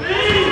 Please!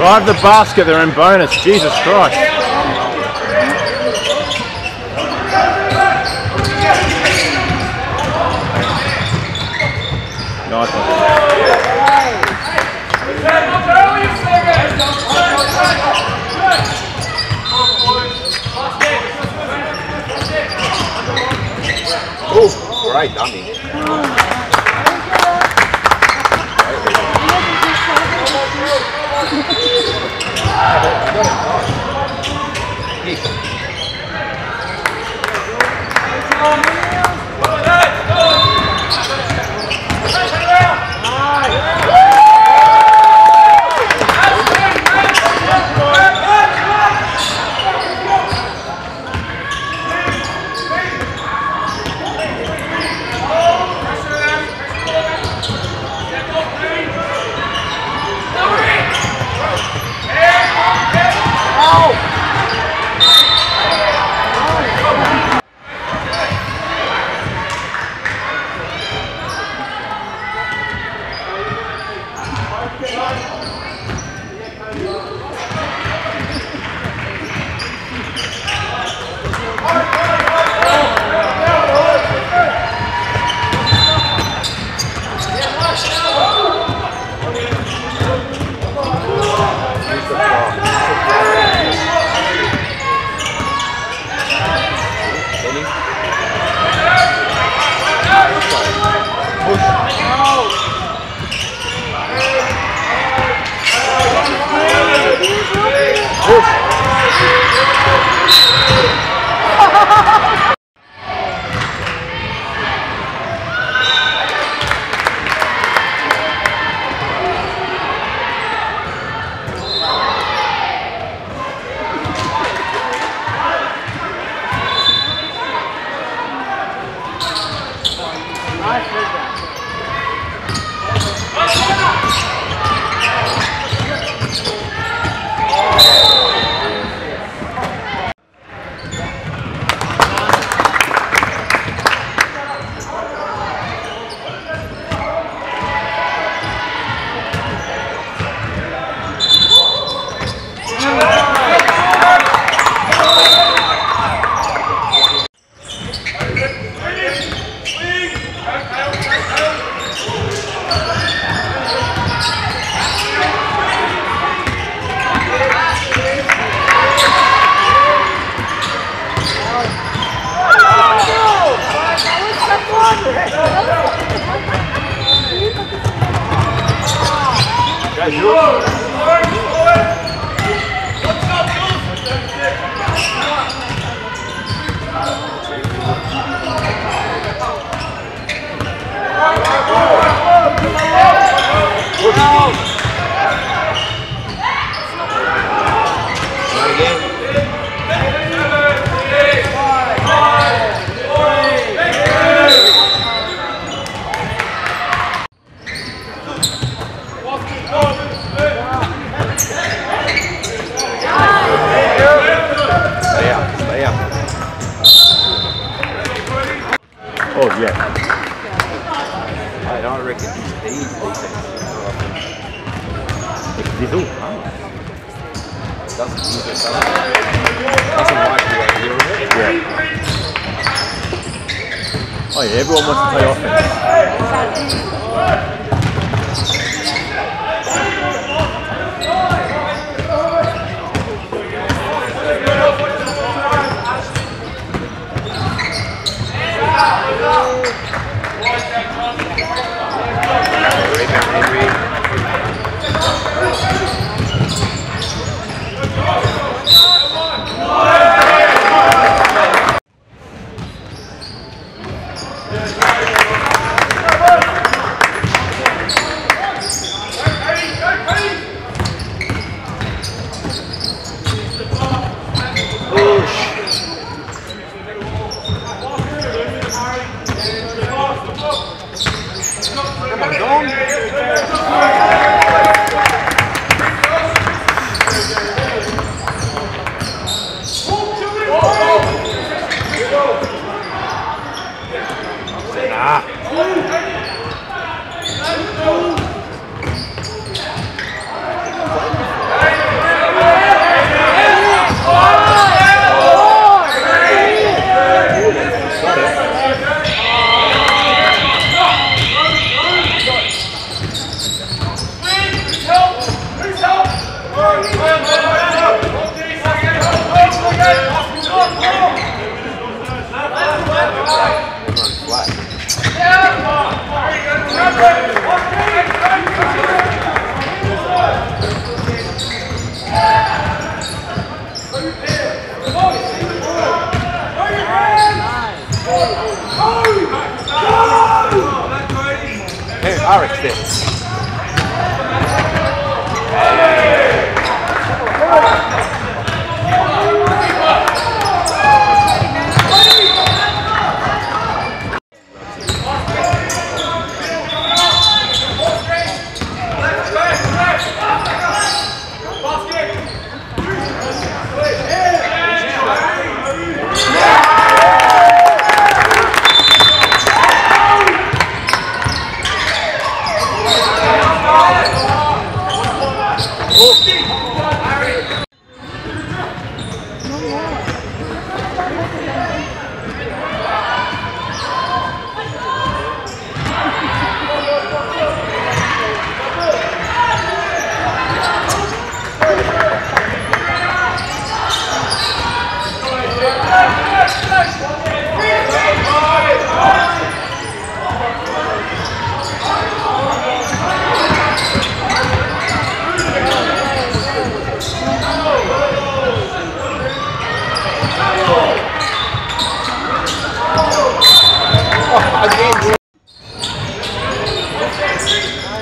Drive the basket, they're in bonus. Jesus Christ. Oh, great dummy. Oh yeah, everyone wants to play offense.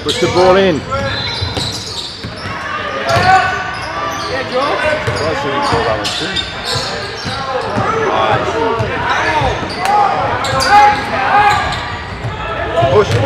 Push the ball in. Yeah, George. I should have called that one too. Push it,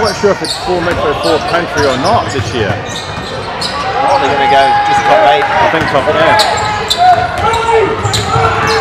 quite sure if it's for Metro 4 Country or not this year. Oh, they're going to go just top 8. I think top 8.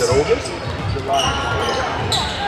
Is it August? July.